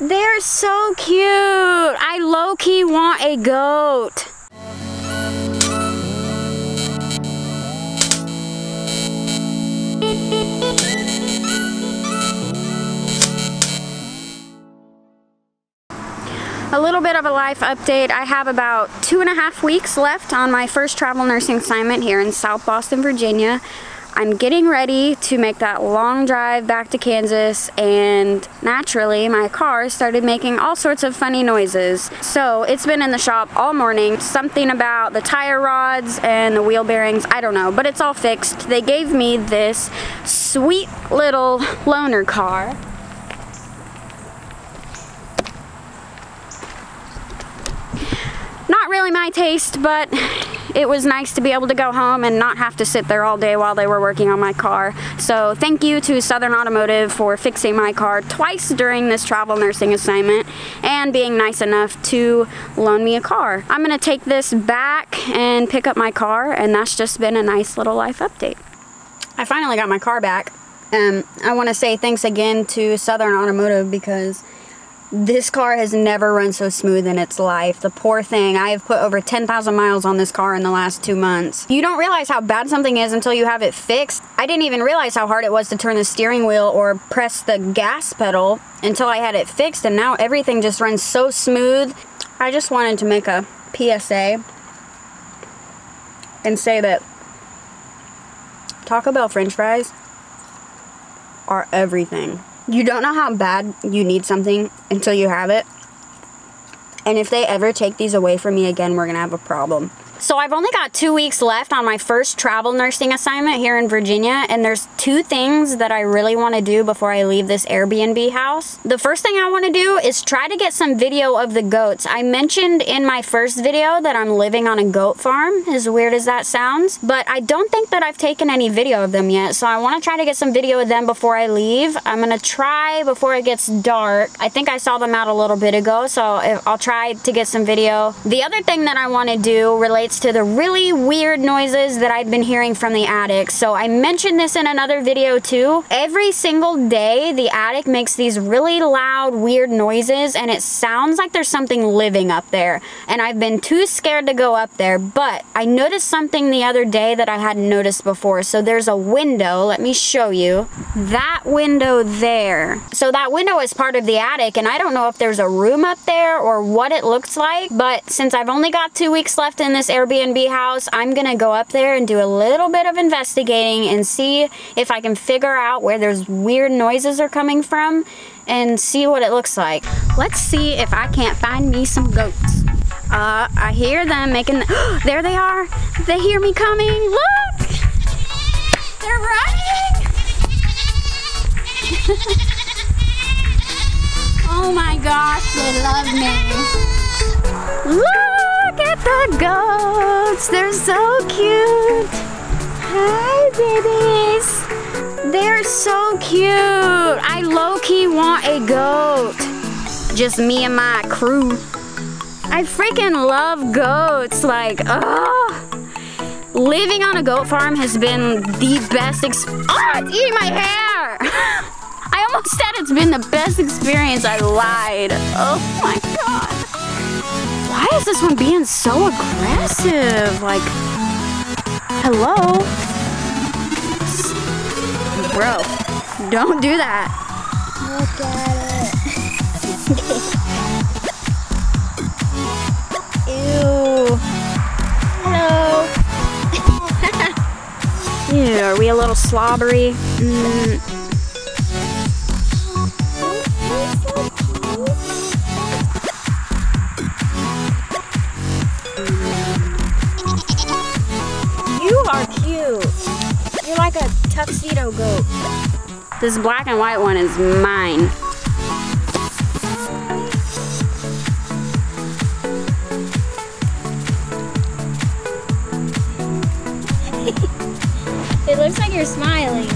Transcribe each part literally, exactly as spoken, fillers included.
They're so cute. I low-key want a goat. A little bit of a life update. I have about two and a half weeks left on my first travel nursing assignment here in South Boston, Virginia. I'm getting ready to make that long drive back to Kansas, and naturally my car started making all sorts of funny noises. So it's been in the shop all morning. Something about the tire rods and the wheel bearings, I don't know, but it's all fixed. They gave me this sweet little loaner car. Not really my taste, but it was nice to be able to go home and not have to sit there all day while they were working on my car. So thank you to Southern Automotive for fixing my car twice during this travel nursing assignment and being nice enough to loan me a car. I'm gonna take this back and pick up my car, and that's just been a nice little life update. I finally got my car back. Um, I wanna say thanks again to Southern Automotive because this car has never run so smooth in its life. The poor thing. I have put over ten thousand miles on this car in the last two months. You don't realize how bad something is until you have it fixed. I didn't even realize how hard it was to turn the steering wheel or press the gas pedal until I had it fixed, and now everything just runs so smooth. I just wanted to make a P S A and say that Taco Bell French fries are everything. You don't know how bad you need something until you have it. And if they ever take these away from me again, we're gonna have a problem. So I've only got two weeks left on my first travel nursing assignment here in Virginia, and there's two things that I really want to do before I leave this Airbnb house. The first thing I want to do is try to get some video of the goats. I mentioned in my first video that I'm living on a goat farm, as weird as that sounds, but I don't think that I've taken any video of them yet, so I want to try to get some video of them before I leave. I'm going to try before it gets dark. I think I saw them out a little bit ago, so I'll try to get some video. The other thing that I want to do relates to the really weird noises that I've been hearing from the attic. So I mentioned this in another video too. Every single day the attic makes these really loud weird noises, and it sounds like there's something living up there, and I've been too scared to go up there. But I noticed something the other day that I hadn't noticed before. So there's a window, let me show you. That window there. So that window is part of the attic, and I don't know if there's a room up there or what it looks like, but since I've only got two weeks left in this Airbnb house, I'm gonna go up there and do a little bit of investigating and see if I can figure out where those weird noises are coming from and see what it looks like. Let's see if I can't find me some goats. Uh, I hear them making the there they are! They hear me coming! Look! They're running! Oh my gosh, they love me! Look! Look at the goats, they're so cute. Hi babies, they're so cute. I low-key want a goat. Just me and my crew. I freaking love goats, like, oh. Living on a goat farm has been the best ex- Oh, it's eating my hair. I almost said it's been the best experience, I lied. Oh my God. Why is this one being so aggressive? Like, hello? Bro, don't do that. Look at it. Ew. Hello. Ew, are we a little slobbery? Mm. You're like a tuxedo goat. This black and white one is mine. It looks like you're smiling.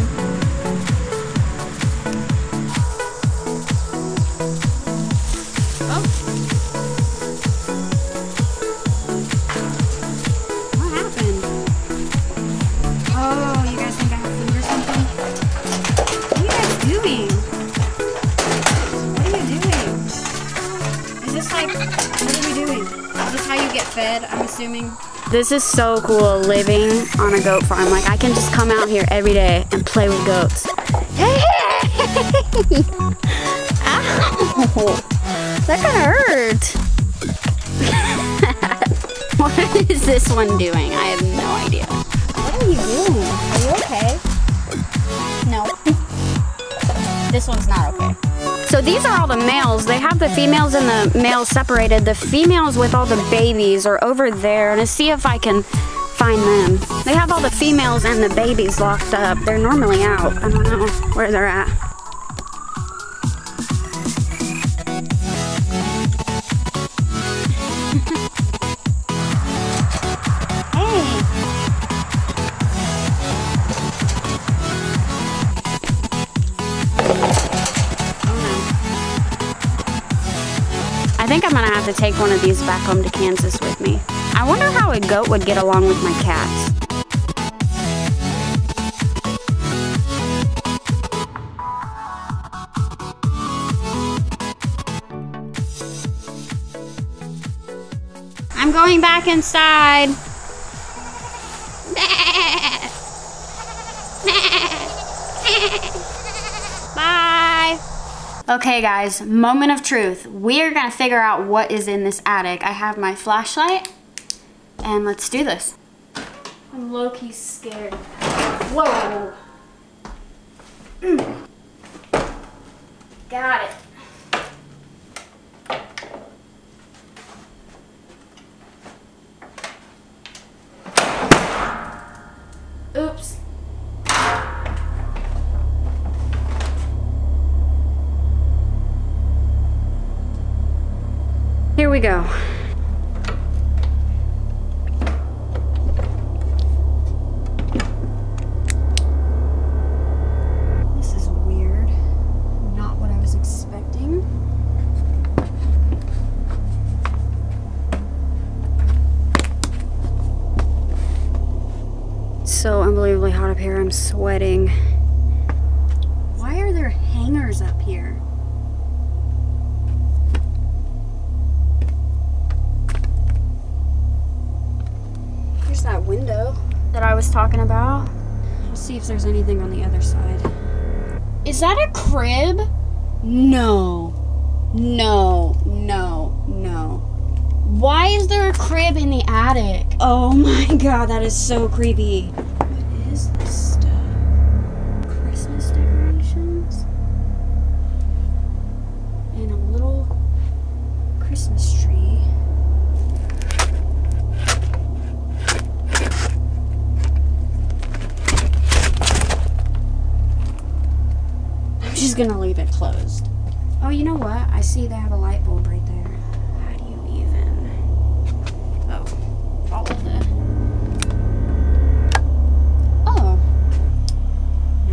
What are you doing? get fed, I'm assuming. This is so cool, living on a goat farm. Like, I can just come out here every day and play with goats. Hey! Ow! That kinda hurt. What is this one doing? I have no idea. What are you doing? Are you okay? No. This one's not okay. So these are all the males. They have the females and the males separated. The females with all the babies are over there. I'm gonna see if I can find them. They have all the females and the babies locked up. They're normally out. I don't know where they're at. I think I'm gonna have to take one of these back home to Kansas with me. I wonder how a goat would get along with my cats. I'm going back inside. Bye. Okay guys, moment of truth. We're gonna figure out what is in this attic. I have my flashlight, and let's do this. I'm low-key scared. Whoa. Mm. Got it. Oops. Here we go. This is weird. Not what I was expecting. It's so unbelievably hot up here. I'm sweating. Why are there hangers up here? That window that I was talking about. We'll see if there's anything on the other side. Is that a crib? No. No. No. No. Why is there a crib in the attic? Oh my god, that is so creepy. What is this stuff? Christmas decorations? And a little Christmas tree. Just gonna leave it closed. Oh, you know what? I see they have a light bulb right there. How do you even? Oh, follow the. Oh,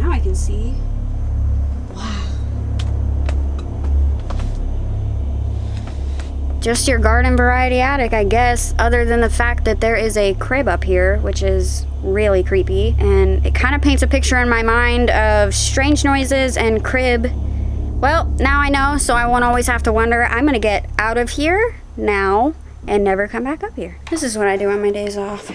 now I can see. Wow. Just your garden variety attic, I guess. Other than the fact that there is a crib up here, which is really creepy, and it kind of paints a picture in my mind of strange noises and crib. Well, now I know, so I won't always have to wonder. I'm gonna get out of here now and never come back up here. This is what I do on my days off.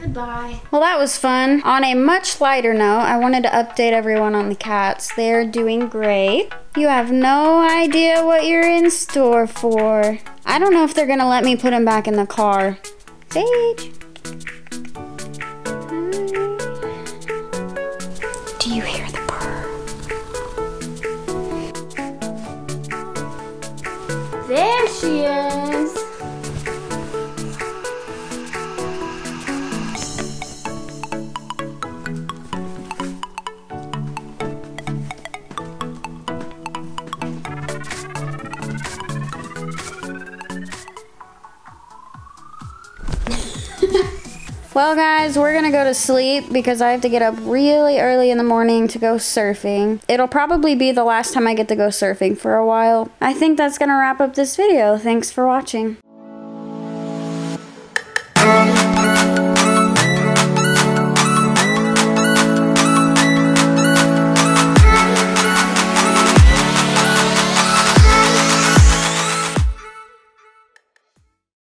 Goodbye. Well, that was fun. On a much lighter note, I wanted to update everyone on the cats. They're doing great. You have no idea what you're in store for. I don't know if they're gonna let me put them back in the car. Sage. Do you hear the purr? There she is. Well guys, we're gonna go to sleep because I have to get up really early in the morning to go surfing. It'll probably be the last time I get to go surfing for a while. I think that's gonna wrap up this video. Thanks for watching.